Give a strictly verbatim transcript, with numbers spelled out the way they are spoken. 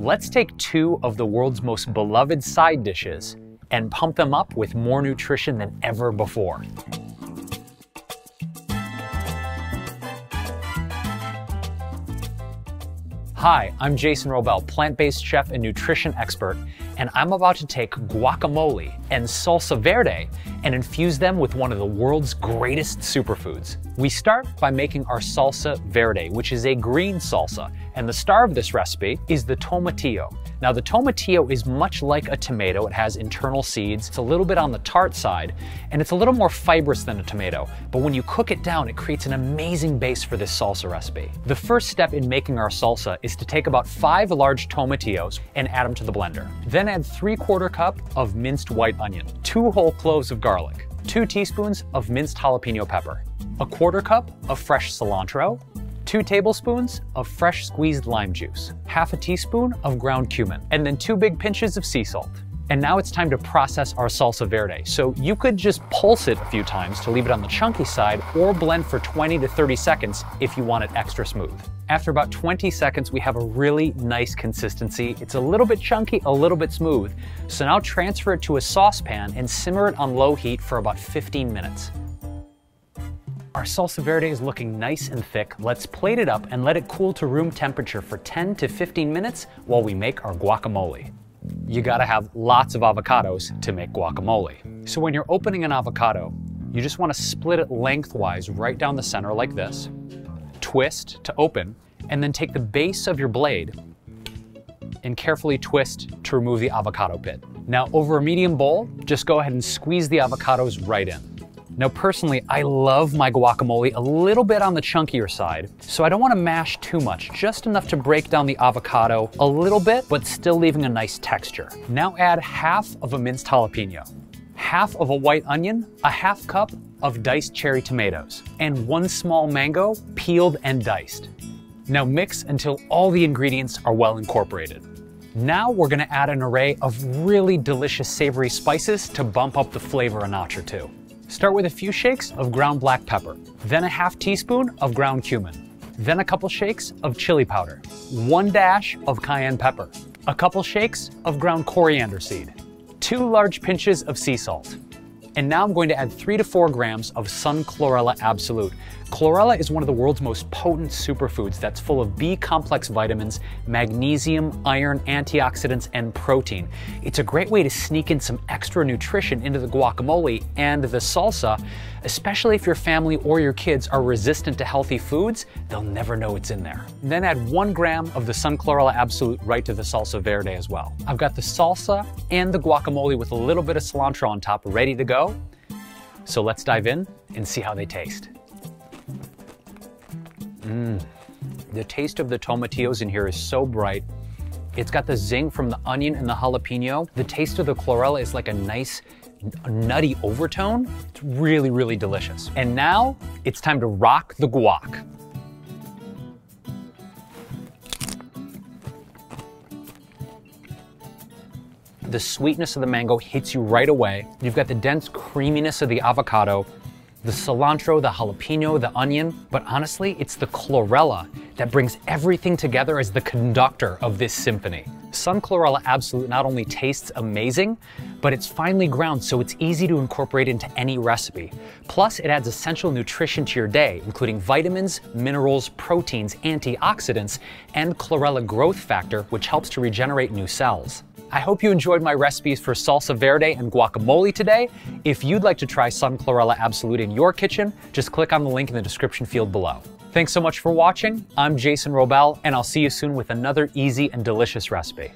Let's take two of the world's most beloved side dishes and pump them up with more nutrition than ever before. Hi, I'm Jason Wrobel, plant-based chef and nutrition expert, and I'm about to take guacamole and salsa verde and infuse them with one of the world's greatest superfoods. We start by making our salsa verde, which is a green salsa, and the star of this recipe is the tomatillo. Now, the tomatillo is much like a tomato. It has internal seeds. It's a little bit on the tart side, and it's a little more fibrous than a tomato, but when you cook it down, it creates an amazing base for this salsa recipe. The first step in making our salsa is to take about five large tomatillos and add them to the blender. Then add three quarter cup of minced white onion, two whole cloves of garlic, two teaspoons of minced jalapeno pepper, a quarter cup of fresh cilantro, two tablespoons of fresh squeezed lime juice, half a teaspoon of ground cumin, and then two big pinches of sea salt. And now it's time to process our salsa verde. So you could just pulse it a few times to leave it on the chunky side, or blend for twenty to thirty seconds if you want it extra smooth. After about twenty seconds, we have a really nice consistency. It's a little bit chunky, a little bit smooth. So now transfer it to a saucepan and simmer it on low heat for about fifteen minutes. Our salsa verde is looking nice and thick. Let's plate it up and let it cool to room temperature for ten to fifteen minutes while we make our guacamole. You gotta have lots of avocados to make guacamole. So when you're opening an avocado, you just wanna split it lengthwise right down the center like this, twist to open, and then take the base of your blade and carefully twist to remove the avocado pit. Now, over a medium bowl, just go ahead and squeeze the avocados right in. Now, personally, I love my guacamole a little bit on the chunkier side, so I don't want to mash too much, just enough to break down the avocado a little bit, but still leaving a nice texture. Now add half of a minced jalapeno, half of a white onion, a half cup of diced cherry tomatoes, and one small mango, peeled and diced. Now mix until all the ingredients are well incorporated. Now we're going to add an array of really delicious savory spices to bump up the flavor a notch or two. Start with a few shakes of ground black pepper, then a half teaspoon of ground cumin, then a couple shakes of chili powder, one dash of cayenne pepper, a couple shakes of ground coriander seed, two large pinches of sea salt. And now I'm going to add three to four grams of Sun Chlorella Absolute. Chlorella is one of the world's most potent superfoods that's full of B-complex vitamins, magnesium, iron, antioxidants, and protein. It's a great way to sneak in some extra nutrition into the guacamole and the salsa, especially if your family or your kids are resistant to healthy foods. They'll never know it's in there. And then add one gram of the Sun Chlorella Absolute right to the salsa verde as well. I've got the salsa and the guacamole with a little bit of cilantro on top ready to go. So let's dive in and see how they taste. Mmm, the taste of the tomatillos in here is so bright. It's got the zing from the onion and the jalapeno. The taste of the chlorella is like a nice nutty overtone. It's really, really delicious. And now it's time to rock the guac. The sweetness of the mango hits you right away. You've got the dense creaminess of the avocado, the cilantro, the jalapeno, the onion, but honestly, it's the chlorella that brings everything together as the conductor of this symphony. Sun Chlorella Absolute not only tastes amazing, but it's finely ground, so it's easy to incorporate into any recipe. Plus, it adds essential nutrition to your day, including vitamins, minerals, proteins, antioxidants, and chlorella growth factor, which helps to regenerate new cells. I hope you enjoyed my recipes for salsa verde and guacamole today. If you'd like to try Sun Chlorella Absolute in your kitchen, just click on the link in the description field below. Thanks so much for watching. I'm Jason Wrobel, and I'll see you soon with another easy and delicious recipe.